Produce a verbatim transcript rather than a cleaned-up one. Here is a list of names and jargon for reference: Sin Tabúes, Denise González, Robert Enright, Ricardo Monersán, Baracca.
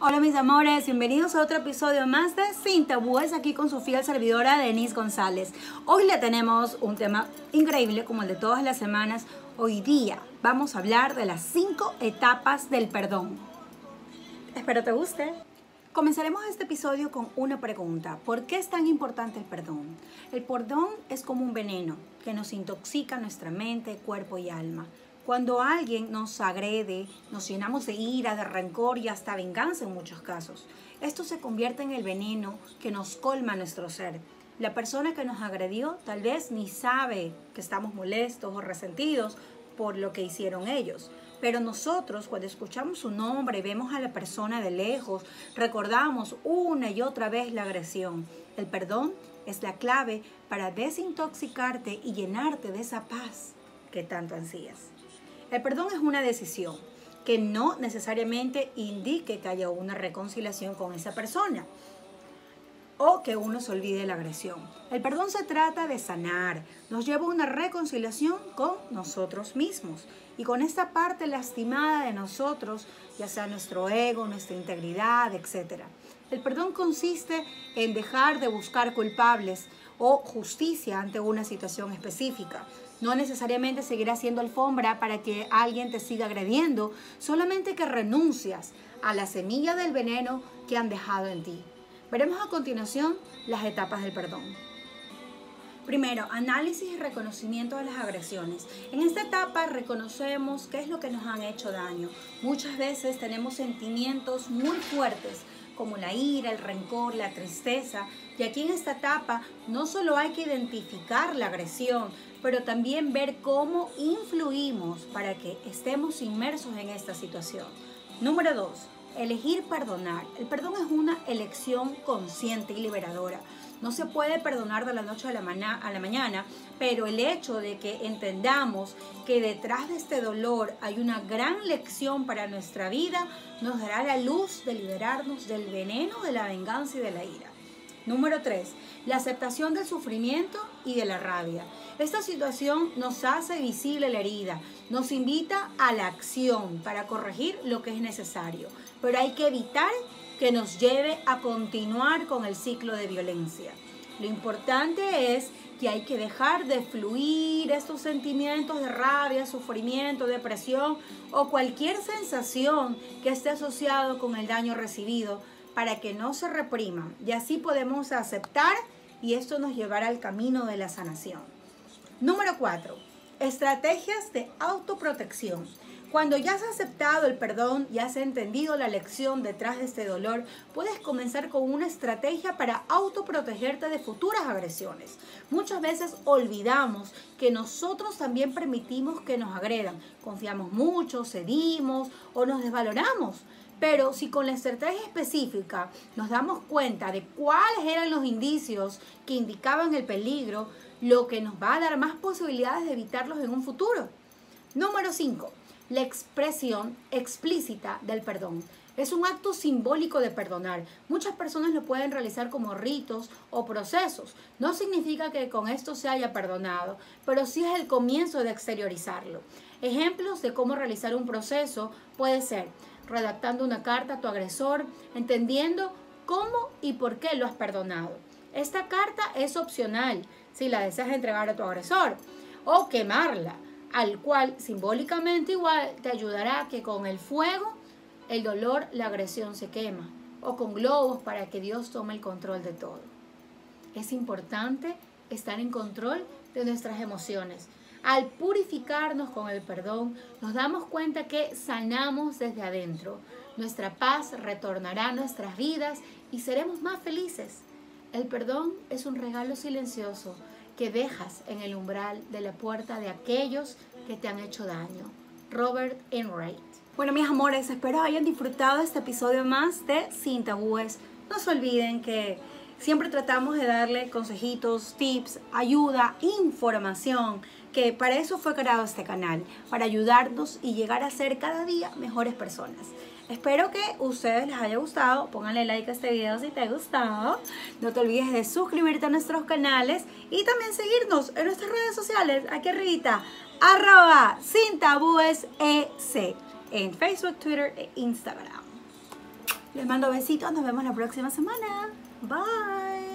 Hola mis amores, bienvenidos a otro episodio más de Sin Tabúes, aquí con su fiel servidora Denise González. Hoy le tenemos un tema increíble como el de todas las semanas. Hoy día vamos a hablar de las cinco etapas del perdón. Espero te guste. Comenzaremos este episodio con una pregunta. ¿Por qué es tan importante el perdón? El perdón es como un veneno que nos intoxica nuestra mente, cuerpo y alma. Cuando alguien nos agrede, nos llenamos de ira, de rencor y hasta venganza en muchos casos. Esto se convierte en el veneno que nos colma nuestro ser. La persona que nos agredió tal vez ni sabe que estamos molestos o resentidos por lo que hicieron ellos. Pero nosotros, cuando escuchamos su nombre, vemos a la persona de lejos, recordamos una y otra vez la agresión. El perdón es la clave para desintoxicarte y llenarte de esa paz que tanto ansías. El perdón es una decisión que no necesariamente indique que haya una reconciliación con esa persona o que uno se olvide de la agresión. El perdón se trata de sanar, nos lleva a una reconciliación con nosotros mismos y con esta parte lastimada de nosotros, ya sea nuestro ego, nuestra integridad, etcétera. El perdón consiste en dejar de buscar culpables o justicia ante una situación específica. No necesariamente seguir haciendo alfombra para que alguien te siga agrediendo, solamente que renuncias a la semilla del veneno que han dejado en ti. Veremos a continuación las etapas del perdón. Primero, análisis y reconocimiento de las agresiones. En esta etapa reconocemos qué es lo que nos han hecho daño. Muchas veces tenemos sentimientos muy fuertes, como la ira, el rencor, la tristeza. Y aquí en esta etapa no solo hay que identificar la agresión, pero también ver cómo influimos para que estemos inmersos en esta situación. Número dos, elegir perdonar. El perdón es una elección consciente y liberadora. No se puede perdonar de la noche a la, a la mañana, pero el hecho de que entendamos que detrás de este dolor hay una gran lección para nuestra vida, nos dará la luz de liberarnos del veneno, de la venganza y de la ira. Número tres, la aceptación del sufrimiento y de la rabia. Esta situación nos hace visible la herida, nos invita a la acción para corregir lo que es necesario, pero hay que evitar que nos lleve a continuar con el ciclo de violencia. Lo importante es que hay que dejar de fluir estos sentimientos de rabia, sufrimiento, depresión o cualquier sensación que esté asociado con el daño recibido para que no se repriman y así podemos aceptar y esto nos llevará al camino de la sanación. Número cuatro, estrategias de autoprotección. Cuando ya has aceptado el perdón y has entendido la lección detrás de este dolor, puedes comenzar con una estrategia para autoprotegerte de futuras agresiones. Muchas veces olvidamos que nosotros también permitimos que nos agredan. Confiamos mucho, cedimos o nos desvaloramos. Pero si con la estrategia específica nos damos cuenta de cuáles eran los indicios que indicaban el peligro, lo que nos va a dar más posibilidades de evitarlos en un futuro. Número cinco. La expresión explícita del perdón. Es un acto simbólico de perdonar. Muchas personas lo pueden realizar como ritos o procesos. No significa que con esto se haya perdonado, pero sí es el comienzo de exteriorizarlo. Ejemplos de cómo realizar un proceso puede ser redactando una carta a tu agresor, entendiendo cómo y por qué lo has perdonado. Esta carta es opcional si la deseas entregar a tu agresor o quemarla, al cual simbólicamente igual te ayudará a que con el fuego, el dolor, la agresión se quema, o con globos para que Dios tome el control de todo. Es importante estar en control de nuestras emociones. Al purificarnos con el perdón, nos damos cuenta que sanamos desde adentro. Nuestra paz retornará a nuestras vidas y seremos más felices. El perdón es un regalo silencioso que dejas en el umbral de la puerta de aquellos que te han hecho daño. Robert Enright. Bueno, mis amores, espero hayan disfrutado este episodio más de Sin Tabúes. No se olviden que siempre tratamos de darle consejitos, tips, ayuda, información, que para eso fue creado este canal, para ayudarnos y llegar a ser cada día mejores personas. Espero que a ustedes les haya gustado, pónganle like a este video si te ha gustado, no te olvides de suscribirte a nuestros canales y también seguirnos en nuestras redes sociales, aquí arribita, arroba Sin Tabúes E C, en Facebook, Twitter e Instagram. Les mando besitos, nos vemos la próxima semana. Bye.